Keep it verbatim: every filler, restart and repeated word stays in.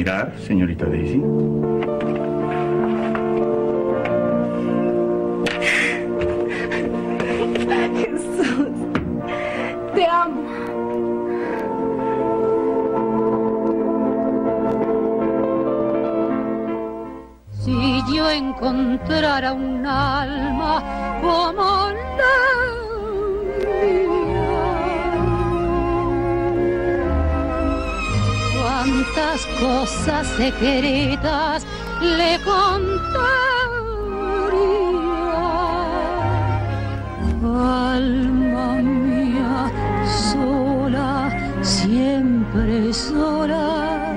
mirar, señorita Daisy. Jesús, te amo. Si yo encontrara un alma como la... Cuántas cosas secretas le contaría. Alma mía, sola, siempre sola.